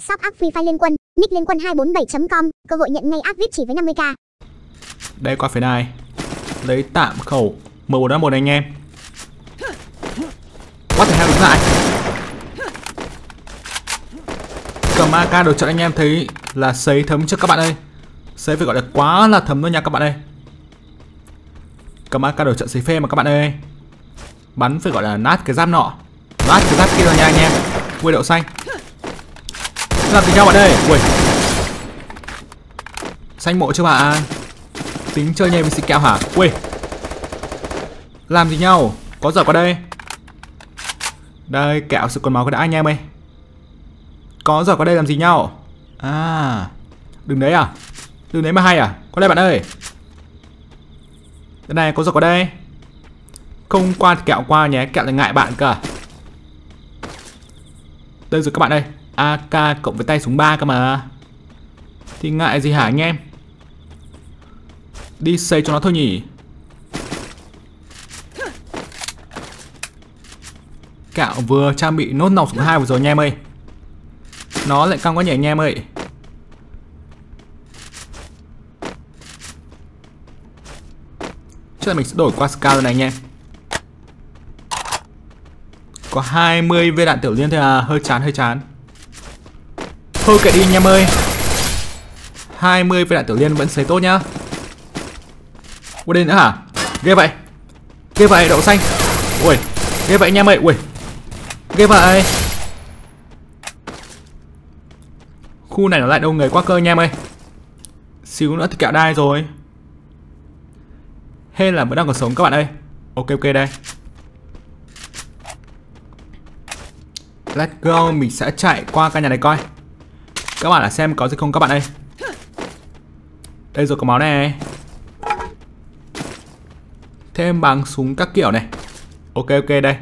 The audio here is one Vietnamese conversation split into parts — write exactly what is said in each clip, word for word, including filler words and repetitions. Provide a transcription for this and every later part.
Shop app Free Fire Liên Quân, nick Liên Quân hai bốn bảy chấm com, cơ hội nhận ngay app vê i pê chỉ với năm mươi k. Đây qua phía này. Lấy tạm khẩu M bốn một một anh em. What the hell đúng lại. Cầm a ca được chọn anh em thấy là sấy thấm trước các bạn ơi. Sấy phải gọi là quá là thấm luôn nha các bạn ơi. Cầm a ca được chọn sấy phê mà các bạn ơi. Bắn phải gọi là nát cái giáp nọ. Nát cái giáp kia rồi nha anh em. Quê đậu xanh. Làm gì nhau bạn ơi. Ui. Xanh mộ chứ bạn. Tính chơi nhây với xịt kẹo hả? Ui. Làm gì nhau. Có giở qua đây. Đây kẹo sự còn máu cái đã anh em ơi. Có giở qua đây làm gì nhau. À. Đừng đấy à. Đừng đấy mà hay à. Qua đây bạn ơi. Đây này có giở qua đây. Không qua thì kẹo qua nhé. Kẹo lại ngại bạn cả. Đây rồi các bạn ơi. a ca cộng với tay súng ba cơ mà. Thì ngại gì hả anh em. Đi xây cho nó thôi nhỉ. Cạo vừa trang bị nốt nòng súng hai vừa rồi anh em ơi. Nó lại căng quá nhỉ anh em ơi. Chắc là mình sẽ đổi qua SCAR rồi này anh em. Có hai mươi viên đạn tiểu liên thôi à. Hơi chán hơi chán. Thôi kệ đi anh em ơi. hai mươi viên đạn tiểu liên vẫn xấy tốt nhá. Ui đây nữa hả? Ghê vậy. Ghê vậy đậu xanh. Ui. Ghê vậy anh em ơi. Ui. Ghê vậy. Khu này nó lại đông người quá cơ anh em ơi. Xíu nữa thì kẹo đai rồi. Hay là vẫn đang còn sống các bạn ơi. Ok ok đây. Let's go. Mình sẽ chạy qua căn nhà này coi. Các bạn là xem có gì không các bạn ơi. Đây rồi có máu này. Thêm bằng súng các kiểu này. Ok ok đây.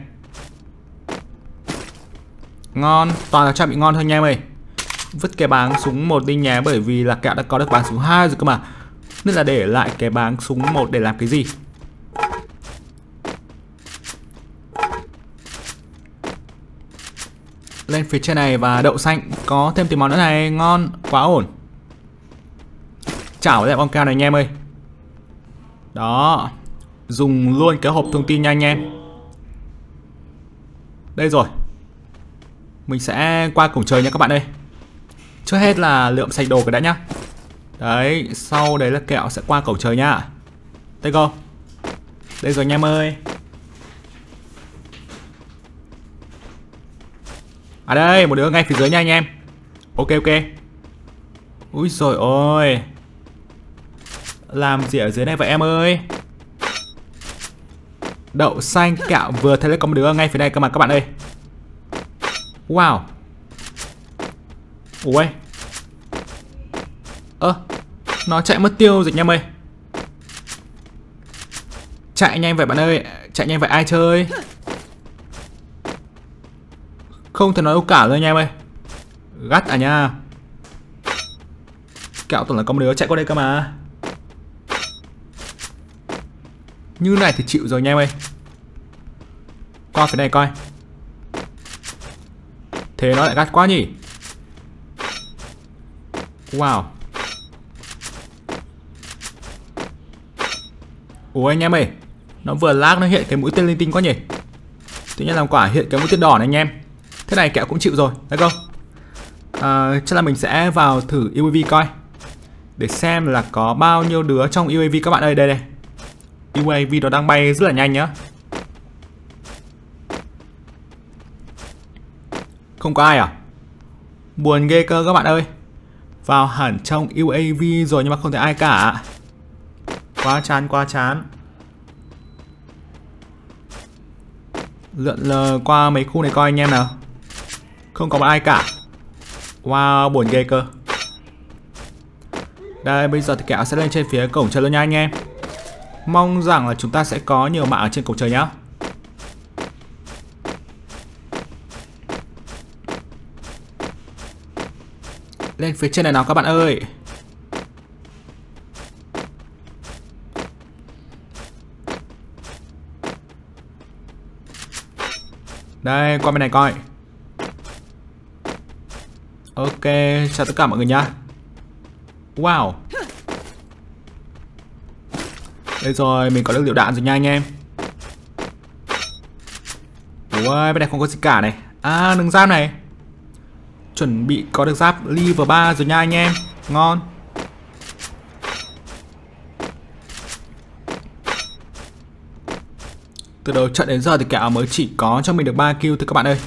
Ngon. Toàn là trang bị ngon thôi nha em ơi. Vứt cái báng súng một đi nhé. Bởi vì là kẹo đã có được báng súng hai rồi cơ mà. Nên là để lại cái báng súng một để làm cái gì. Lên phía trên này và đậu xanh. Có thêm tí món nữa này. Ngon. Quá ổn. Chảo lại bom keo này nha em ơi. Đó. Dùng luôn cái hộp thông tin nha anh em. Đây rồi. Mình sẽ qua cổng trời nha các bạn ơi. Trước hết là lượm sạch đồ cái đã nhá. Đấy. Sau đấy là kẹo sẽ qua cổng trời nha. Đây go. Đây rồi anh em ơi. À đây. Một đứa ngay phía dưới nha anh em. Ok ok. Úi dồi ôi. Làm gì ở dưới này vậy em ơi. Đậu xanh kẹo vừa thấy có một đứa ngay phía đây cơ mà các bạn ơi. Wow. Ui. Ơ à, nó chạy mất tiêu rồi anh em ơi. Chạy nhanh vậy bạn ơi. Chạy nhanh vậy ai chơi. Không thể nói đâu cả rồi anh em ơi. Gắt à nha. Kẹo tưởng là có một đứa chạy qua đây cơ mà. Như này thì chịu rồi anh em ơi. Qua phía này coi. Thế nó lại gắt quá nhỉ. Wow. Ôi anh em ơi. Nó vừa lag nó hiện cái mũi tên linh tinh quá nhỉ. Tự nhiên làm quả hiện cái mũi tên đỏ này anh em. Thế này kẹo cũng chịu rồi. Đấy không à, chắc là mình sẽ vào thử u a vê coi. Để xem là có bao nhiêu đứa trong u a vê các bạn ơi. Đây đây. u a vê nó đang bay rất là nhanh nhá. Không có ai à. Buồn ghê cơ các bạn ơi. Vào hẳn trong u a vê rồi nhưng mà không thấy ai cả. Quá chán quá chán. Lượn lờ qua mấy khu này coi anh em nào. Không có ai cả. Wow buồn ghê cơ. Đây bây giờ thì kẹo sẽ lên trên phía cổng trời luôn nha anh em. Mong rằng là chúng ta sẽ có nhiều mạng ở trên cổng trời nhá. Lên phía trên này nào các bạn ơi. Đây qua bên này coi. Ok, chào tất cả mọi người nha. Wow. Đây rồi, mình có được liệu đạn rồi nha anh em. Ôi, bên này không có gì cả này. À, đừng giáp này. Chuẩn bị có được giáp level ba rồi nha anh em. Ngon. Từ đầu trận đến giờ thì kẻ mới chỉ có cho mình được ba kill thôi các bạn ơi.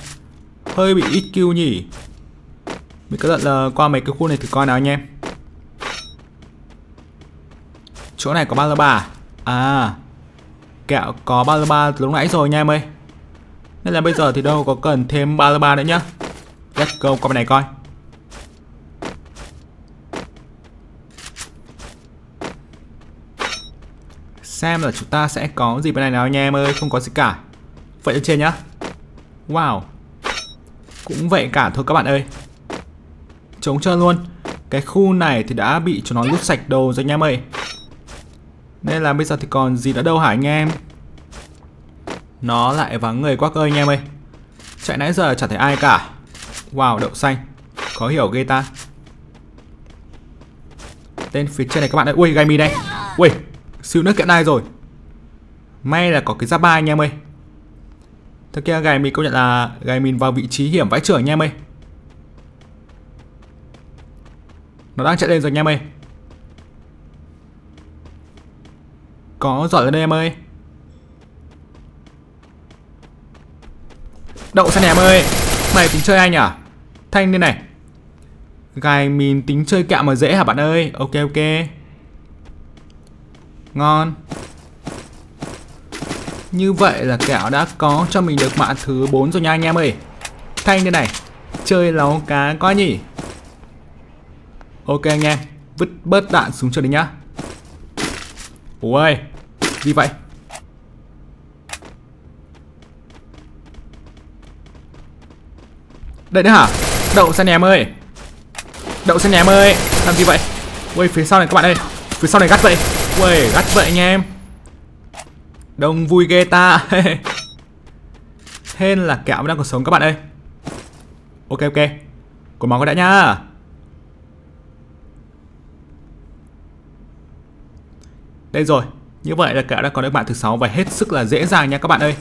Hơi bị ít kill nhỉ. Mình cứ lượn qua mấy cái khu này thử coi nào anh em. Chỗ này có ba lơ ba. À, kẹo có ba lơ ba từ lúc nãy rồi nha em ơi. Nên là bây giờ thì đâu có cần thêm ba lơ ba nữa nhá. Let's go qua bên này coi. Xem là chúng ta sẽ có gì bên này nào anh em ơi. Không có gì cả. Vậy ở trên nhá. Wow. Cũng vậy cả thôi các bạn ơi. Trống trơn luôn. Cái khu này thì đã bị chúng nó lút sạch đồ rồi anh em ơi. Nên là bây giờ thì còn gì nữa đâu hả anh em. Nó lại vắng người quá cơ anh em ơi. Chạy nãy giờ chẳng thấy ai cả. Wow, đậu xanh. Khó hiểu ghê ta. Tên phía trên này các bạn ơi. Ui, gai mi đây. Ui, siêu nước kiện ai rồi. May là có cái giáp ba anh em ơi. Thật kia gai mi công nhận là gai mình vào vị trí hiểm vãi chưởng anh em ơi. Nó đang chạy lên rồi anh em ơi. Có giỏi lên đây em ơi. Đậu xanh em ơi. Mày tính chơi anh à? Thanh lên này. Gài mình tính chơi kẹo mà dễ hả bạn ơi. Ok ok. Ngon. Như vậy là kẹo đã có cho mình được mã thứ bốn rồi nha anh em ơi. Thanh lên này. Chơi láo cá quá nhỉ. Ok anh em. Vứt bớt đạn xuống cho đi nhá. Ôi, gì vậy? Đây nữa hả? Đậu xanh em ơi. Đậu xanh em ơi. Làm gì vậy? Ui, phía sau này các bạn ơi. Phía sau này gắt vậy. Ui, gắt vậy anh em. Đông vui ghê ta. Hên là kẹo đang còn sống các bạn ơi. Ok ok. Cố máu đã nhá. Đây rồi, như vậy là kẹo đã có được bạn thứ sáu và hết sức là dễ dàng nha các bạn ơi.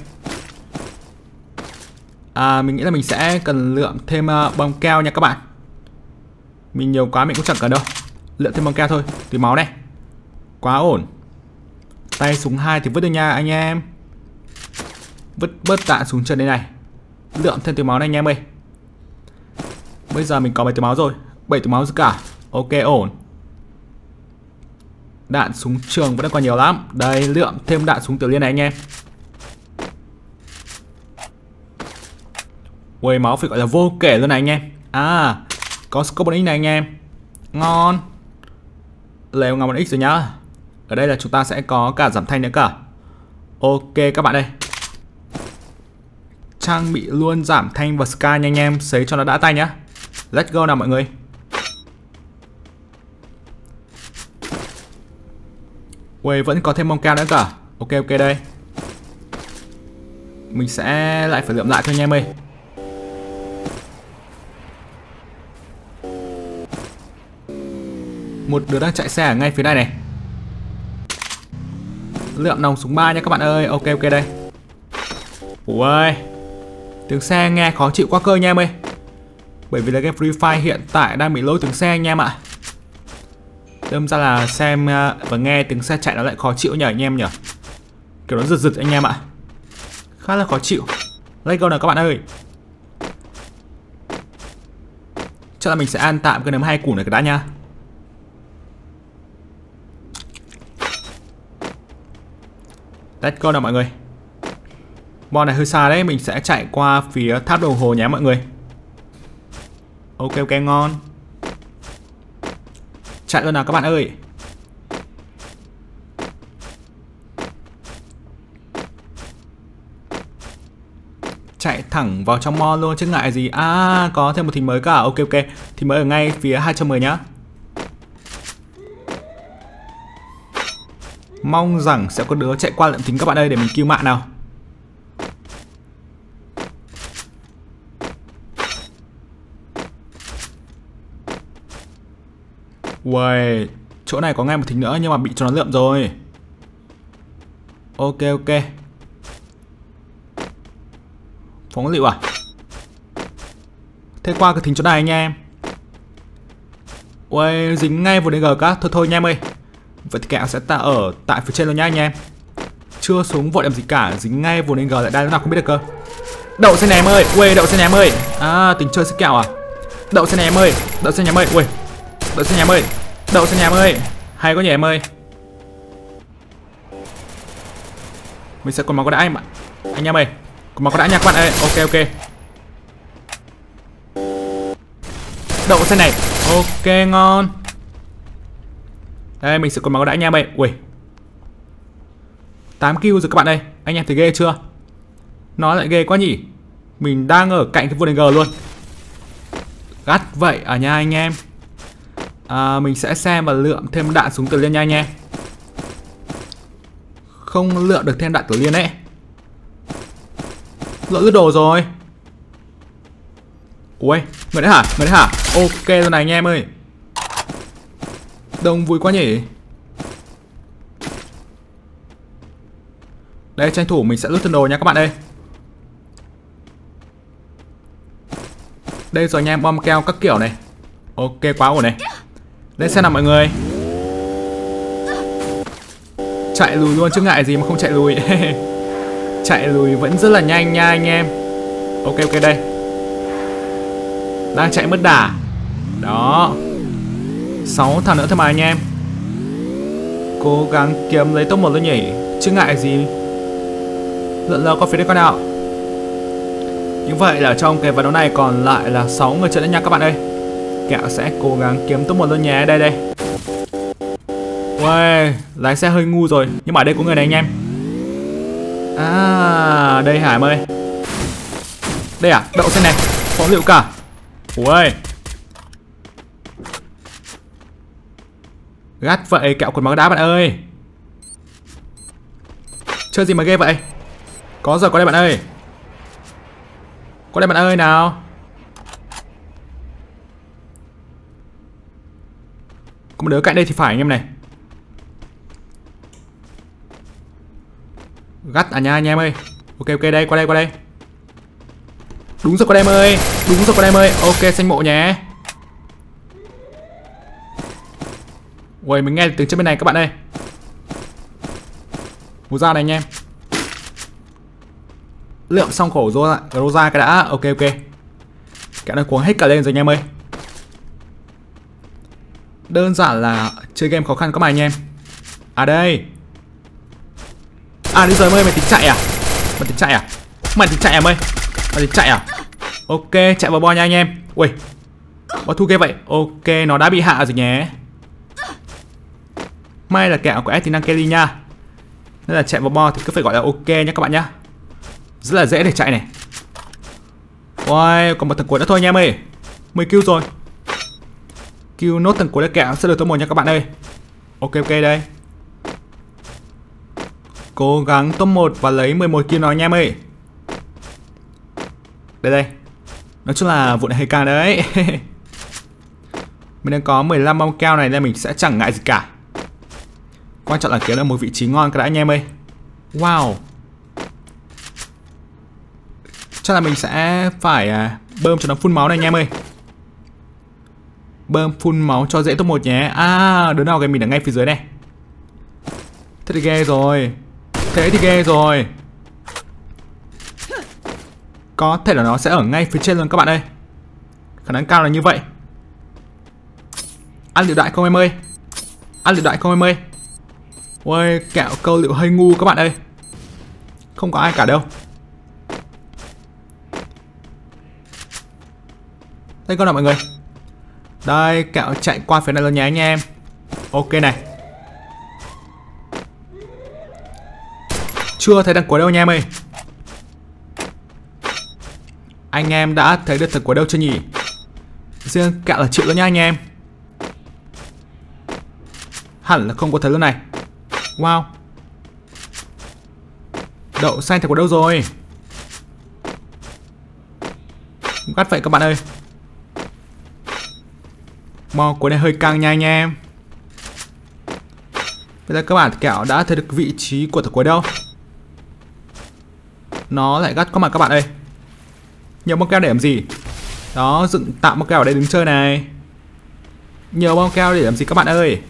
À, mình nghĩ là mình sẽ cần lượm thêm uh, bom keo nha các bạn. Mình nhiều quá mình cũng chẳng cần đâu. Lượm thêm bom keo thôi, tùy máu này. Quá ổn. Tay súng hai thì vứt đi nha anh em. Vứt bớt đạn súng chân đây này. Lượm thêm tùy máu này anh em ơi. Bây giờ mình có bảy tùy máu rồi. bảy tùy máu rồi cả. Ok ổn. Đạn súng trường vẫn đang còn nhiều lắm. Đây, lượm thêm đạn súng tiểu liên này anh em. Ui, máu phải gọi là vô kể luôn này anh em. À, có scope một x này anh em. Ngon. Lấy một ngọc một x rồi nhá. Ở đây là chúng ta sẽ có cả giảm thanh nữa cả. Ok các bạn ơi. Trang bị luôn giảm thanh và scar nha anh em. Xấy cho nó đã tay nhá. Let's go nào mọi người. Ui, vẫn có thêm bom keo nữa cả. Ok ok đây. Mình sẽ lại phải lượm lại thôi anh em ơi. Một đứa đang chạy xe ở ngay phía này này. Lượm nòng súng ba nha các bạn ơi. Ok ok đây. Ui, tiếng xe nghe khó chịu quá cơ nha em ơi. Bởi vì là game Free Fire hiện tại đang bị lỗi tiếng xe anh em ạ. Đâm ra là xem và nghe tiếng xe chạy nó lại khó chịu nhỉ anh em nhỉ. Kiểu nó giật giật anh em ạ. Khá là khó chịu. Let's go nào các bạn ơi. Chắc là mình sẽ ăn tạm cái nấm hai củ này đã nha. Let's go nào mọi người. Bọn này hơi xa đấy. Mình sẽ chạy qua phía tháp đồng hồ nhé mọi người. Ok ok ngon. Chạy luôn nào các bạn ơi. Chạy thẳng vào trong mall luôn chứ ngại gì. À, có thêm một thính mới cả. Ok ok. Thính mới ở ngay phía hai trăm mười nhá. Mong rằng sẽ có đứa chạy qua lượm thính các bạn ơi. Để mình cứu mạng nào. Uầy, chỗ này có ngay một thính nữa nhưng mà bị cho nó lượm rồi. Ok ok. Phóng lựu à? Thế qua cái thính chỗ này anh em. Uầy, dính ngay vào đê giê các. Thôi thôi anh em ơi. Vậy thì kẹo sẽ ta ở tại phía trên luôn nhá anh em. Chưa xuống vội làm gì cả, dính ngay vô nên gờ lại đây nó nào không biết được cơ. Đậu xe này em ơi, quê đậu xe này em ơi. À, tính chơi sức kẹo à. Đậu xe này em ơi, đậu xe nhà em ơi, quê. Đậu xe nhà em ơi, đậu xe nhà em ơi. Hay quá nhỉ em ơi. Mình sẽ còn máu có đã anh ạ. Anh em ơi, còn máu có đã nha các bạn ơi. Ok ok. Đậu xe này. Ok ngon. Đây mình sẽ còn máu có đã anh em ơi. Quê. tám kill rồi các bạn ơi. Anh em thấy ghê chưa? Nó lại ghê quá nhỉ. Mình đang ở cạnh cái vô địch G luôn. Gắt vậy à nha anh em. à, Mình sẽ xem và lượm thêm đạn súng tự liên nha anh em. Không lượm được thêm đạn tự liên đấy. Lỡ lướt đồ rồi. Ui, người đấy hả? Người đấy hả? Ok rồi này anh em ơi. Đông vui quá nhỉ. Đây tranh thủ mình sẽ lướt thân đồ nha các bạn ơi. Đây rồi anh em, bom keo các kiểu này. Ok quá ổn này. Lên xe nào mọi người. Chạy lùi luôn chứ ngại gì mà không chạy lùi. Chạy lùi vẫn rất là nhanh nha anh em. Ok ok đây. Đang chạy mất đà. Đó. sáu thằng nữa thôi mà anh em. Cố gắng kiếm lấy top một luôn nhỉ. Chứ ngại gì. Lượn lờ có phía đây con nào. Như vậy là trong cái ván đấu này còn lại là sáu người chơi nữa nha các bạn ơi. Kẹo sẽ cố gắng kiếm top một luôn nhé. Đây đây. Uầy, lái xe hơi ngu rồi. Nhưng mà ở đây có người này anh em. À, đây hả em ơi. Đây à, đậu xe này. Phóng lựu cả. Uầy. Gắt vậy, kẹo quần máu đá bạn ơi. Chơi gì mà ghê vậy. Có rồi, có đây bạn ơi. Có đây bạn ơi nào. Có một đứa cạnh đây thì phải anh em này. Gắt à nha anh em ơi. Ok ok đây, qua đây qua đây. Đúng rồi qua đây em ơi. Đúng rồi qua đây em ơi. Ok xanh mộ nhé. Ui mình nghe tiếng chân bên này các bạn ơi. Bù ra này anh em. Lượm xong khổ rồi, rồi ra cái đã. Ok ok. Kẹo đang cuống hết cả lên rồi anh em ơi. Đơn giản là chơi game khó khăn các bạn anh em. À đây. À đi rồi em ơi, mày tính chạy à? Mày tính chạy à? Mày tính chạy em ơi. Mày tính chạy à? Ok chạy vào bo nha anh em. Ui. Bao thu ghê vậy. Ok nó đã bị hạ rồi nhé. May là kẹo có ép tính năng carry nha. Nên là chạy vào bo thì cứ phải gọi là ok nhé các bạn nhá. Rất là dễ để chạy này. Ôi, còn một thằng cuối nữa thôi anh em ơi. mười kill rồi. Kill nốt thằng cuối đã kẹo sẽ được top một nha các bạn ơi. Ok ok đây. Cố gắng top một và lấy mười một kill nó anh em ơi. Đây đây. Nói chung là vụ này hơi căng đấy. Mình đang có mười lăm bom keo này nên mình sẽ chẳng ngại gì cả. Quan trọng là kiếm được một vị trí ngon cái đã anh em ơi. Wow. Chắc là mình sẽ phải bơm cho nó phun máu này anh em ơi. Bơm phun máu cho dễ top một nhé. À đứa nào cái mình ở ngay phía dưới này. Thế thì ghê rồi. Thế thì ghê rồi. Có thể là nó sẽ ở ngay phía trên luôn các bạn ơi. Khả năng cao là như vậy. Ăn lựu đạn không em ơi. Ăn lựu đạn không em ơi. Ôi kẹo câu lựu hơi ngu các bạn ơi. Không có ai cả đâu. Đây con nào mọi người. Đây kẹo chạy qua phía này luôn nhé anh em. Ok này. Chưa thấy thằng cuối đâu anh em ơi. Anh em đã thấy được thằng cuối đâu chưa nhỉ? Riêng kẹo là chịu luôn nha anh em. Hẳn là không có thấy luôn này. Wow. Đậu xanh thằng cuối đâu rồi. Gắt vậy các bạn ơi. Mò cuối này hơi căng nha anh em. Bây giờ các bạn kẹo đã thấy được vị trí của thằng cuối đâu. Nó lại gắt có mặt các bạn đây. Nhiều bom keo để làm gì? Đó, dựng tạm bom keo ở đây đứng chơi này. Nhiều bom keo để làm gì các bạn ơi?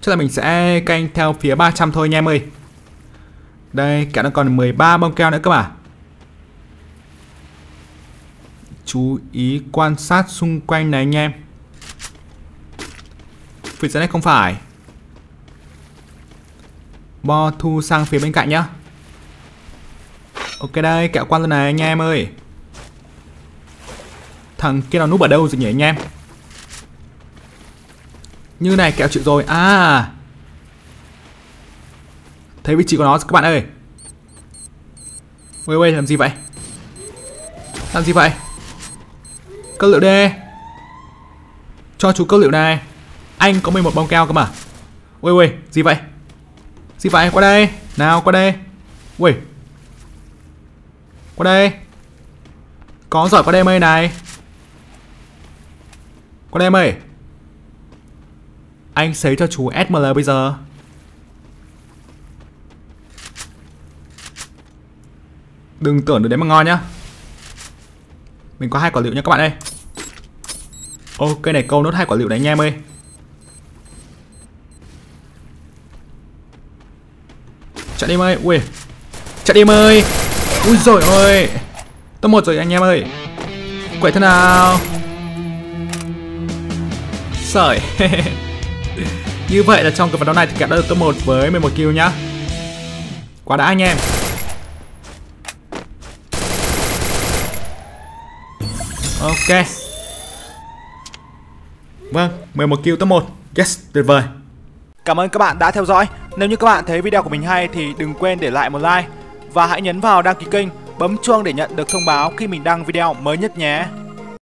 Chắc là mình sẽ canh theo phía ba trăm thôi nha em ơi. Đây, kẹo nó còn mười ba bom keo nữa các bạn. Chú ý quan sát xung quanh này anh em. Phía dưới này không phải. Bo thu sang phía bên cạnh nhá. Ok đây, kẹo quan luôn này anh em ơi. Thằng kia nó núp ở đâu rồi nhỉ anh em? Như này kẹo chịu rồi. À, thấy vị trí của nó các bạn ơi. Ui ui, làm gì vậy? Làm gì vậy? Câu liệu đê. Cho chú câu liệu này. Anh có mười một bom keo cơ mà. Ui ui, gì vậy? Gì vậy? Qua đây. Nào, qua đây. Ui, qua đây. Có giỏi qua đây mây này. Qua đây mây. Anh xấy cho chú ét em lờ bây giờ. Đừng tưởng được đấy mà ngon nhá. Mình có hai quả liệu nha các bạn ơi. Ok này, câu nốt hai quả liệu này anh em ơi. Chạy đi mơi. Ui, chạy đi mơi. Ui rồi ơi, top một rồi anh em ơi. Quẩy thế nào. Sởi. Như vậy là trong cái ván đấu này thì kẹo đã được top một với mười một kill nhá. Quá đã anh em. Ok. Vâng, mười một kill top một. Yes, tuyệt vời. Cảm ơn các bạn đã theo dõi. Nếu như các bạn thấy video của mình hay thì đừng quên để lại một like. Và hãy nhấn vào đăng ký kênh, bấm chuông để nhận được thông báo khi mình đăng video mới nhất nhé.